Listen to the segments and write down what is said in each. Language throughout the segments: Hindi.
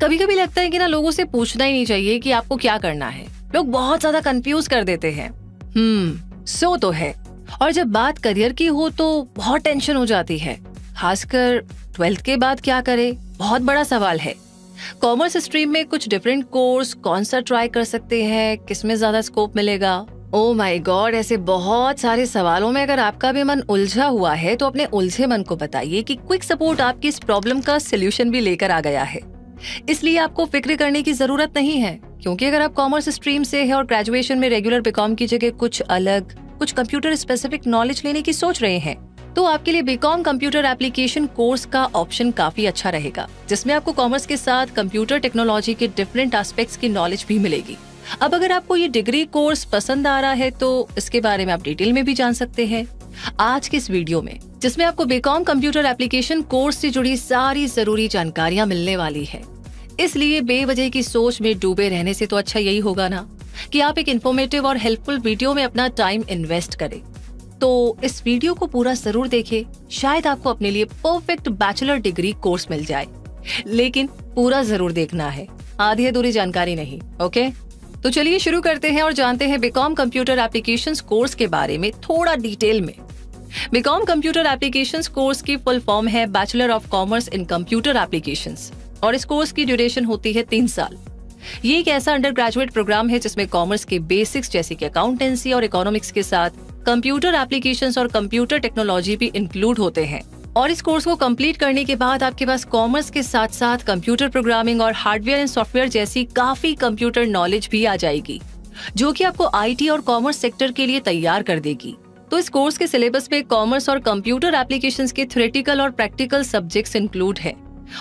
कभी कभी लगता है कि ना लोगों से पूछना ही नहीं चाहिए कि आपको क्या करना है। लोग बहुत ज्यादा कंफ्यूज कर देते हैं। सो तो है, और जब बात करियर की हो तो बहुत टेंशन हो जाती है। खासकर 12th के बाद क्या करें, बहुत बड़ा सवाल है। कॉमर्स स्ट्रीम में कुछ डिफरेंट कोर्स कौन सा ट्राई कर सकते हैं, किसमें ज्यादा स्कोप मिलेगा। ओ माय गॉड, ऐसे बहुत सारे सवालों में अगर आपका भी मन उलझा हुआ है तो अपने उलझे मन को बताइए कि क्विक सपोर्ट आपकी इस प्रॉब्लम का सोल्यूशन भी लेकर आ गया है। इसलिए आपको फिक्र करने की जरूरत नहीं है, क्योंकि अगर आप कॉमर्स स्ट्रीम से है और ग्रेजुएशन में रेगुलर बीकॉम की जगह कुछ अलग, कुछ कंप्यूटर स्पेसिफिक नॉलेज लेने की सोच रहे हैं तो आपके लिए बीकॉम कंप्यूटर एप्लीकेशन कोर्स का ऑप्शन काफी अच्छा रहेगा, जिसमें आपको कॉमर्स के साथ कंप्यूटर टेक्नोलॉजी के डिफरेंट एस्पेक्ट्स की नॉलेज भी मिलेगी। अब अगर आपको ये डिग्री कोर्स पसंद आ रहा है तो इसके बारे में आप डिटेल में भी जान सकते हैं आज के इस वीडियो में, जिसमें आपको बीकॉम कंप्यूटर एप्लीकेशन कोर्स से जुड़ी सारी जरूरी जानकारियाँ मिलने वाली है। इसलिए बेवजह की सोच में डूबे रहने से तो अच्छा यही होगा ना कि आप एक इंफॉर्मेटिव और हेल्पफुल वीडियो में अपना टाइम इन्वेस्ट करें। तो इस वीडियो को पूरा जरूर देखें, शायद आपको अपने लिए परफेक्ट बैचलर डिग्री कोर्स मिल जाए। लेकिन पूरा जरूर देखना है, आधी अधूरी जानकारी नहीं। ओके, तो चलिए शुरू करते हैं और जानते हैं बीकॉम कंप्यूटर एप्लीकेशंस कोर्स के बारे में थोड़ा डिटेल में। बीकॉम कंप्यूटर एप्लीकेशंस कोर्स की फुल फॉर्म है bachelor of commerce in computer applications, और इस कोर्स की ड्यूरेशन होती है 3 साल। ये एक ऐसा अंडर ग्रेजुएट प्रोग्राम है जिसमें कॉमर्स के बेसिक्स जैसे कि अकाउंटेंसी और इकोनॉमिक्स के साथ कंप्यूटर एप्लीकेशंस और कंप्यूटर टेक्नोलॉजी भी इंक्लूड होते हैं। और इस कोर्स को कंप्लीट करने के बाद आपके पास कॉमर्स के साथ साथ कंप्यूटर प्रोग्रामिंग और हार्डवेयर एंड सॉफ्टवेयर जैसी काफी कंप्यूटर नॉलेज भी आ जाएगी, जो कि आपको IT और कॉमर्स सेक्टर के लिए तैयार कर देगी। तो इस कोर्स के सिलेबस में कॉमर्स और कंप्यूटर एप्लीकेशंस के थ्योरेटिकल और प्रैक्टिकल सब्जेक्ट्स इंक्लूड है,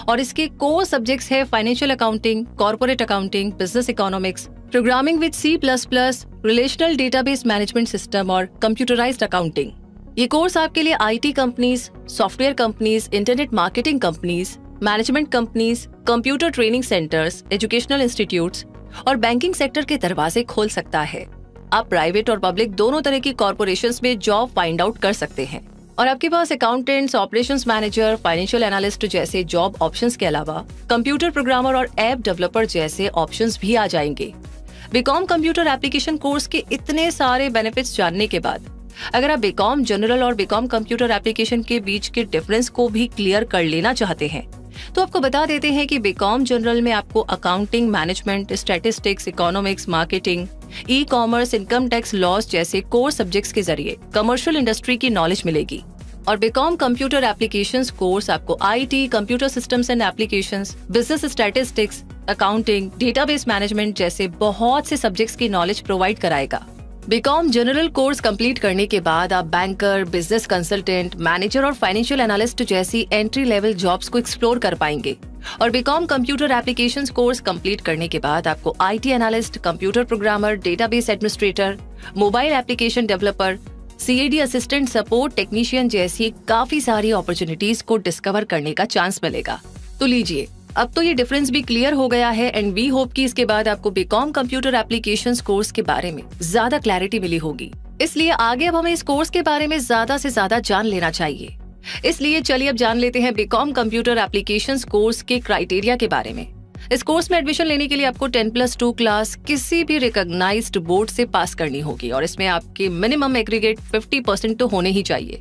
और इसके कोर सब्जेक्ट्स है financial accounting, corporate accounting, business economics, programming with C++, relational database management system और कंप्यूटराइज्ड अकाउंटिंग। ये कोर्स आपके लिए IT companies, software companies, internet marketing companies, management companies, computer training centres, educational institutes और बैंकिंग सेक्टर के दरवाजे खोल सकता है। आप प्राइवेट और पब्लिक दोनों तरह की कॉर्पोरेशंस में जॉब फाइंड आउट कर सकते हैं, और आपके पास accountants, operations manager, financial analyst जैसे जॉब ऑप्शंस के अलावा कंप्यूटर प्रोग्रामर और ऐप डेवलपर जैसे ऑप्शंस भी आ जाएंगे। बीकॉम कंप्यूटर एप्लीकेशन कोर्स के इतने सारे बेनिफिट्स जानने के बाद अगर आप बीकॉम जनरल और बीकॉम कंप्यूटर एप्लीकेशन के बीच के डिफरेंस को भी क्लियर कर लेना चाहते हैं तो आपको बता देते हैं कि बीकॉम जनरल में आपको accounting, management, statistics, economics, marketing, ecommerce, income tax laws जैसे कोर सब्जेक्ट्स के जरिए कमर्शियल इंडस्ट्री की नॉलेज मिलेगी। और बीकॉम कंप्यूटर एप्लीकेशंस कोर्स आपको IT, computer systems and applications, business statistics, accounting, database management जैसे बहुत से सब्जेक्ट्स की नॉलेज प्रोवाइड कराएगा। बीकॉम जनरल कोर्स कंप्लीट करने के बाद आप बैंकर, बिजनेस कंसल्टेंट, मैनेजर और फाइनेंशियल एनालिस्ट जैसी एंट्री लेवल जॉब्स को एक्सप्लोर कर पाएंगे। और BCom computer applications course complete करने के बाद आपको IT analyst, computer programmer, database administrator, mobile application developer, CAD assistant, support technician जैसी काफी सारी अपॉर्चुनिटीज को डिस्कवर करने का चांस मिलेगा। तो लीजिए, अब तो ये डिफरेंस भी क्लियर हो गया है, एंड वी होप कि इसके बाद आपको बीकॉम कंप्यूटर एप्लीकेशंस कोर्स के बारे में ज्यादा क्लैरिटी मिली होगी। इसलिए आगे अब हमें इस कोर्स के बारे में ज्यादा से ज्यादा जान लेना चाहिए। इसलिए चलिए अब जान लेते हैं बीकॉम कंप्यूटर एप्लीकेशंस कोर्स के क्राइटेरिया के बारे में। इस कोर्स में एडमिशन लेने के लिए आपको 10+2 क्लास किसी भी रिकॉग्नाइज्ड बोर्ड से पास करनी होगी, और इसमें आपके मिनिमम एग्रीगेट 50% तो होने ही चाहिए।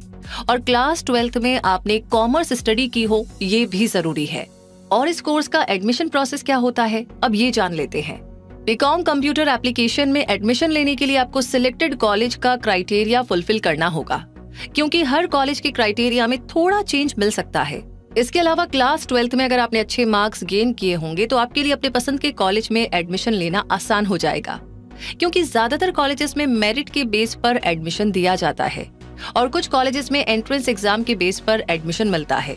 और क्लास 12th में आपने कॉमर्स स्टडी की हो ये भी जरूरी है। और इस कोर्स का एडमिशन प्रोसेस क्या होता है, अब ये जान लेते हैं। बीकॉम कंप्यूटर एप्लीकेशन में एडमिशन लेने के लिए आपको सिलेक्टेड कॉलेज का क्राइटेरिया फुलफिल करना होगा, क्योंकि हर कॉलेज के क्राइटेरिया में थोड़ा चेंज मिल सकता है। इसके अलावा क्लास 12th में अगर आपने अच्छे मार्क्स गेन किए होंगे तो आपके लिए अपने पसंद के कॉलेज में एडमिशन लेना आसान हो जाएगा, क्योंकि ज्यादातर कॉलेजेस में मेरिट के बेस पर एडमिशन दिया जाता है और कुछ कॉलेजेस में एंट्रेंस एग्जाम के बेस पर एडमिशन मिलता है।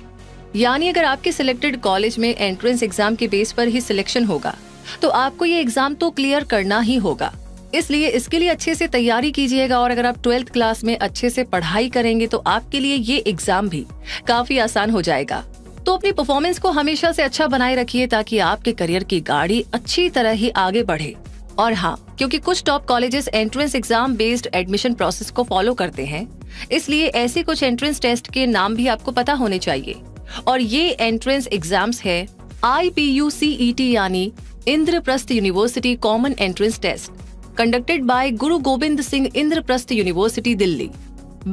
यानी अगर आपके सिलेक्टेड कॉलेज में एंट्रेंस एग्जाम के बेस पर ही सिलेक्शन होगा तो आपको ये एग्जाम तो क्लियर करना ही होगा। इसलिए इसके लिए अच्छे से तैयारी कीजिएगा, और अगर आप 12th क्लास में अच्छे से पढ़ाई करेंगे तो आपके लिए ये एग्जाम भी काफी आसान हो जाएगा। तो अपनी परफॉर्मेंस को हमेशा से अच्छा बनाए रखिए ताकि आपके करियर की गाड़ी अच्छी तरह ही आगे बढ़े। और हाँ, क्योंकि कुछ top colleges entrance exam based admission process को फॉलो करते हैं, इसलिए ऐसे कुछ एंट्रेंस टेस्ट के नाम भी आपको पता होने चाहिए। और ये एंट्रेंस एग्जाम्स है IPUCET यानी Indraprastha university common entrance test conducted by Guru Gobind Singh Indraprastha university Delhi.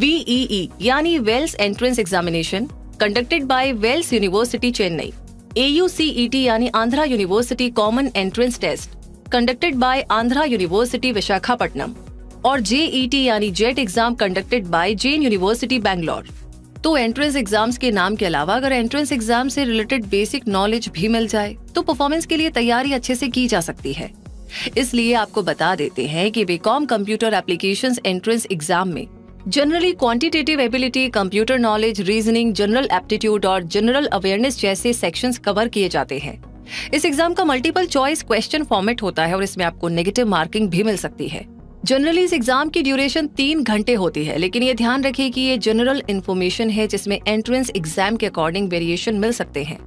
VEE यानी Vels entrance examination conducted by Vels university Chennai. AUCET यानी Andhra university common entrance test conducted by Andhra university Visakhapatnam. और JET यानी JET exam conducted by Jain university Bangalore. तो एंट्रेंस एग्जाम्स के नाम के अलावा अगर एंट्रेंस एग्जाम से रिलेटेड बेसिक नॉलेज भी मिल जाए तो परफॉर्मेंस के लिए तैयारी अच्छे से की जा सकती है। इसलिए आपको बता देते हैं कि B.Com computer applications entrance exam में generally quantitative ability, computer knowledge, reasoning, general aptitude और जनरल अवेयरनेस जैसे सेक्शंस कवर किए जाते हैं। इस एग्जाम का मल्टीपल चॉइस क्वेश्चन फॉर्मेट होता है और इसमें आपको नेगेटिव मार्किंग भी मिल सकती है। जनरली इस एग्जाम की ड्यूरेशन 3 घंटे होती है, लेकिन ये ध्यान रखिए कि ये जनरल इन्फॉर्मेशन है जिसमें एंट्रेंस एग्जाम के अकॉर्डिंग वेरिएशन मिल सकते हैं।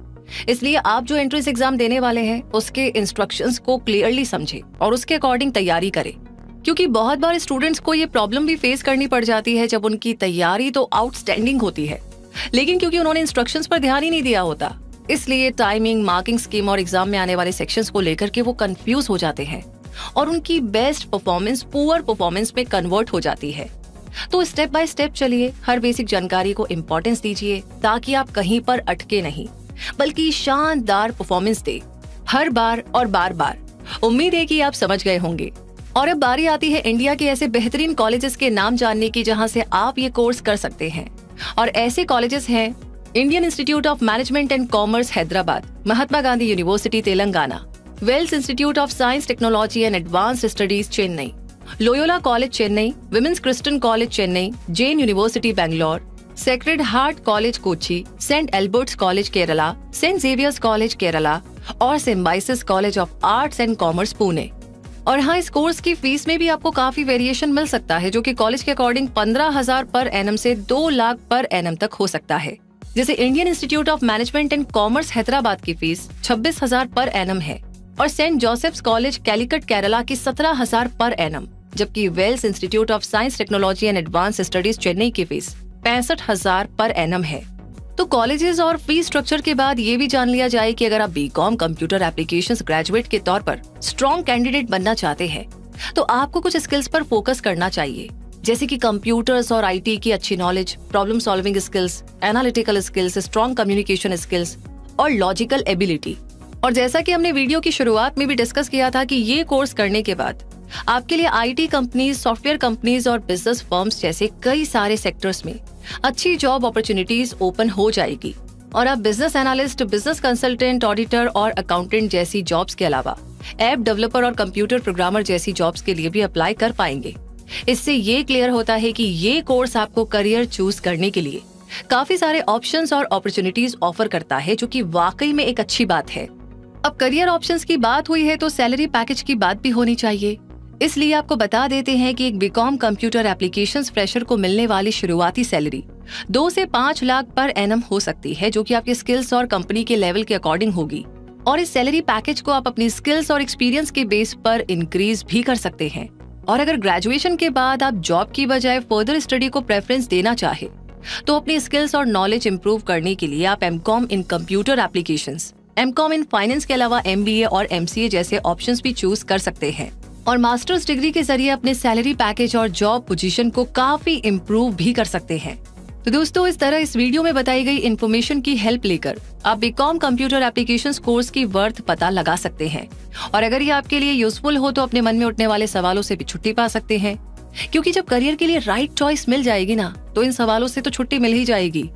इसलिए आप जो एंट्रेंस एग्जाम देने वाले हैं उसके इंस्ट्रक्शंस को क्लियरली समझें और उसके अकॉर्डिंग तैयारी करें, क्योंकि बहुत बार स्टूडेंट्स को ये प्रॉब्लम भी फेस करनी पड़ जाती है जब उनकी तैयारी तो आउटस्टैंडिंग होती है, लेकिन क्योंकि उन्होंने इंस्ट्रक्शंस पर ध्यान ही नहीं दिया होता, इसलिए टाइमिंग, मार्किंग स्कीम और एग्जाम में आने वाले सेक्शंस को लेकर के वो कंफ्यूज हो जाते हैं और उनकी बेस्ट परफॉर्मेंस पुअर परफॉर्मेंस में कन्वर्ट हो जाती है। तो स्टेप बाय स्टेप चलिए, हर बेसिक जानकारी को इम्पोर्टेंस दीजिए ताकि आप कहीं पर अटके नहीं, बल्कि शानदार परफॉर्मेंस दे हर बार और बार बार। उम्मीद है कि आप समझ गए होंगे। और अब बारी आती है इंडिया के ऐसे बेहतरीन कॉलेजेस के नाम जानने की जहां से आप ये कोर्स कर सकते हैं। और ऐसे कॉलेजेस हैं Indian institute of management and commerce Hyderabad, Mahatma Gandhi university Telangana, Vels institute of science technology and advanced studies Chennai, Loyola college Chennai, women's Christian college Chennai, Jain university Bangalore, sacred heart college Kochi, saint Albert's college Kerala, saint Xavier's college Kerala और Symbiosis college of arts and commerce Pune. और हाँ, इस कोर्स की फीस में भी आपको काफी वेरिएशन मिल सकता है, जो कि कॉलेज के अकॉर्डिंग 15,000 पर एनम से 2 लाख पर एनम तक हो सकता है। जैसे Indian institute of management and commerce Hyderabad की फीस 26,000 पर एनम है और saint Joseph's college Calicut Kerala की 17,000 पर एनम, जबकि Vels institute of science technology and advance studies Chennai की फीस 65,000 पर एनम है। तो कॉलेजेस और फी स्ट्रक्चर के बाद ये भी जान लिया जाए कि अगर आप B.Com कंप्यूटर एप्लीकेशंस ग्रेजुएट के तौर पर स्ट्रॉन्ग कैंडिडेट बनना चाहते हैं तो आपको कुछ स्किल्स पर फोकस करना चाहिए, जैसे कि कंप्यूटर्स और IT की अच्छी knowledge, problem solving skills, analytical skills, strong communication skills और लॉजिकल एबिलिटी। और जैसा कि हमने वीडियो की शुरुआत में भी डिस्कस किया था कि ये कोर्स करने के बाद आपके लिए IT कंपनीज, सॉफ्टवेयर कंपनीज और बिजनेस फर्म्स जैसे कई सारे सेक्टर्स में अच्छी जॉब अपॉर्चुनिटीज ओपन हो जाएगी और आप business analyst, business consultant, auditor और अकाउंटेंट जैसी जॉब्स के अलावा ऐप डेवलपर और कंप्यूटर प्रोग्रामर जैसी जॉब्स के लिए भी अप्लाई कर पाएंगे। इससे ये क्लियर होता है कि ये कोर्स आपको करियर चूज करने के लिए काफी सारे ऑप्शंस और अपॉर्चुनिटीज ऑफर करता है, जो कि वाकई में एक अच्छी बात है। अब करियर ऑप्शंस की बात हुई है तो सैलरी पैकेज की बात भी होनी चाहिए। इसलिए आपको बता देते हैं कि एक B.Com कंप्यूटर एप्लीकेशंस फ्रेशर को मिलने वाली शुरुआती सैलरी 2 से 5 लाख पर एनम हो सकती है, जो कि आपके स्किल्स और कंपनी के लेवल के अकॉर्डिंग होगी। और इस सैलरी पैकेज को आप अपनी स्किल्स और एक्सपीरियंस के बेस पर इंक्रीज भी कर सकते हैं। और अगर ग्रेजुएशन के बाद आप जॉब की बजाय फर्दर स्टडी को प्रेफरेंस देना चाहे तो अपनी स्किल्स और नॉलेज इम्प्रूव करने के लिए आप M.Com in computer applications, M.Com in finance के अलावा MBA और MCA जैसे ऑप्शंस भी चूज कर सकते हैं। और मास्टर्स डिग्री के जरिए अपने सैलरी पैकेज और जॉब पोजीशन को काफी इम्प्रूव भी कर सकते हैं। तो दोस्तों, इस तरह इस वीडियो में बताई गई इन्फॉर्मेशन की हेल्प लेकर आप B.Com कंप्यूटर एप्लीकेशंस कोर्स की वर्थ पता लगा सकते हैं। और अगर ये आपके लिए यूजफुल हो तो अपने मन में उठने वाले सवालों से भी छुट्टी पा सकते हैं, क्योंकि जब करियर के लिए राइट चॉइस मिल जाएगी ना तो इन सवालों से तो छुट्टी मिल ही जाएगी।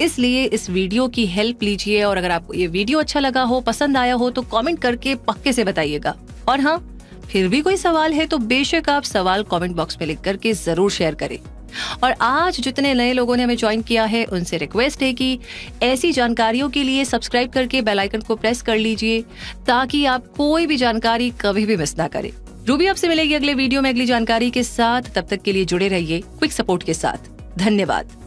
इसलिए इस वीडियो की हेल्प लीजिए। और अगर आपको ये वीडियो अच्छा लगा हो, पसंद आया हो तो कॉमेंट करके पक्के से बताइएगा। और हाँ, फिर भी कोई सवाल है तो बेशक आप सवाल कमेंट बॉक्स में लिख करके जरूर शेयर करें। और आज जितने नए लोगों ने हमें ज्वाइन किया है उनसे रिक्वेस्ट है कि ऐसी जानकारियों के लिए सब्सक्राइब करके बेल आइकन को प्रेस कर लीजिए ताकि आप कोई भी जानकारी कभी भी मिस ना करें। रूबी आपसे मिलेगी अगले वीडियो में अगली जानकारी के साथ। तब तक के लिए जुड़े रहिए क्विक सपोर्ट के साथ। धन्यवाद।